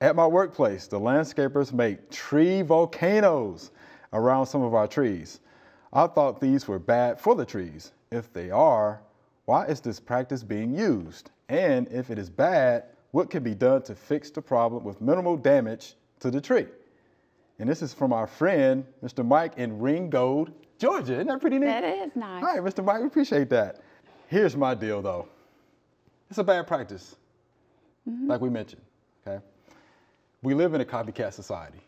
At my workplace, the landscapers make tree volcanoes around some of our trees. I thought these were bad for the trees. If they are, why is this practice being used? And if it is bad, what can be done to fix the problem with minimal damage to the tree? And this is from our friend, Mr. Mike in Ringgold, Georgia. Isn't that pretty neat? That is nice. All right, Mr. Mike, we appreciate that. Here's my deal, though. It's a bad practice, like we mentioned, okay? We live in a copycat society.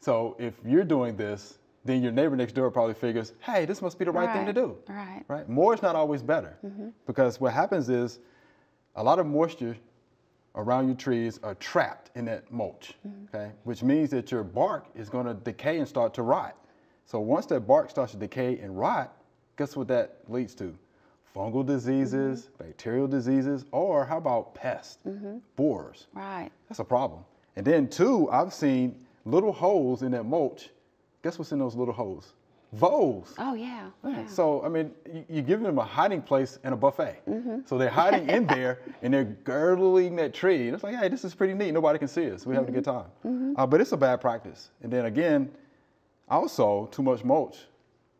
So if you're doing this, then your neighbor next door probably figures, hey, this must be the right thing to do. Right? More is not always better, because what happens is a lot of moisture around your trees are trapped in that mulch, okay? Which means that your bark is going to decay and start to rot. So once that bark starts to decay and rot, guess what that leads to? Fungal diseases, bacterial diseases, or how about pests, borers? Right. That's a problem. And then two, I've seen little holes in that mulch. Guess what's in those little holes? Voles. Oh, yeah. So, I mean, you're giving them a hiding place and a buffet. So they're hiding in there and they're girdling that tree. And it's like, hey, this is pretty neat. Nobody can see us. We're having a good time. But it's a bad practice. And then again, also too much mulch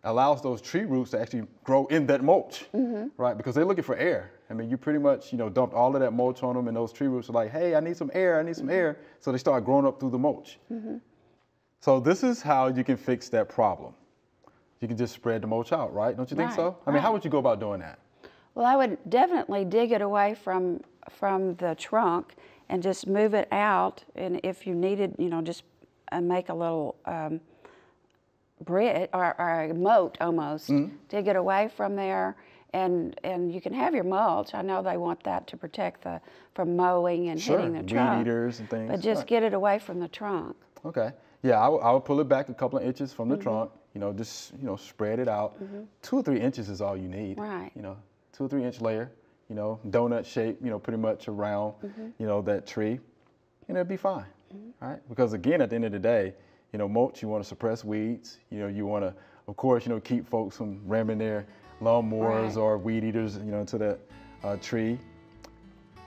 allows those tree roots to actually grow in that mulch, right? Because they're looking for air. I mean, you pretty much, you know, dumped all of that mulch on them and those tree roots are like, hey, I need some air, I need some air. So they start growing up through the mulch. So this is how you can fix that problem. You can just spread the mulch out, right? Don't you think so? I mean, how would you go about doing that? Well, I would definitely dig it away from the trunk and just move it out. And if you needed, you know, just make a little, bridge or a moat almost, dig it away from there, and you can have your mulch. I know they want that to protect the from mowing and hitting the trunk. Weed eaters and things. But just get it away from the trunk. Okay. Yeah, I would pull it back a couple of inches from the trunk. You know, just spread it out. 2 or 3 inches is all you need. Right. You know, 2 or 3 inch layer. You know, donut shape. You know, pretty much around. You know that tree, and it'll be fine. Right? Because again, at the end of the day, you know, mulch, you want to suppress weeds. You know, you want to, of course, you know, keep folks from ramming their lawnmowers or weed eaters, you know, into that tree.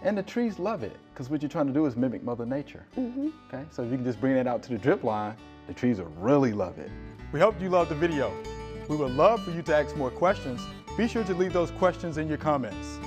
And the trees love it, because what you're trying to do is mimic Mother Nature. Okay, so if you can just bring that out to the drip line, the trees will really love it. We hope you loved the video. We would love for you to ask more questions. Be sure to leave those questions in your comments.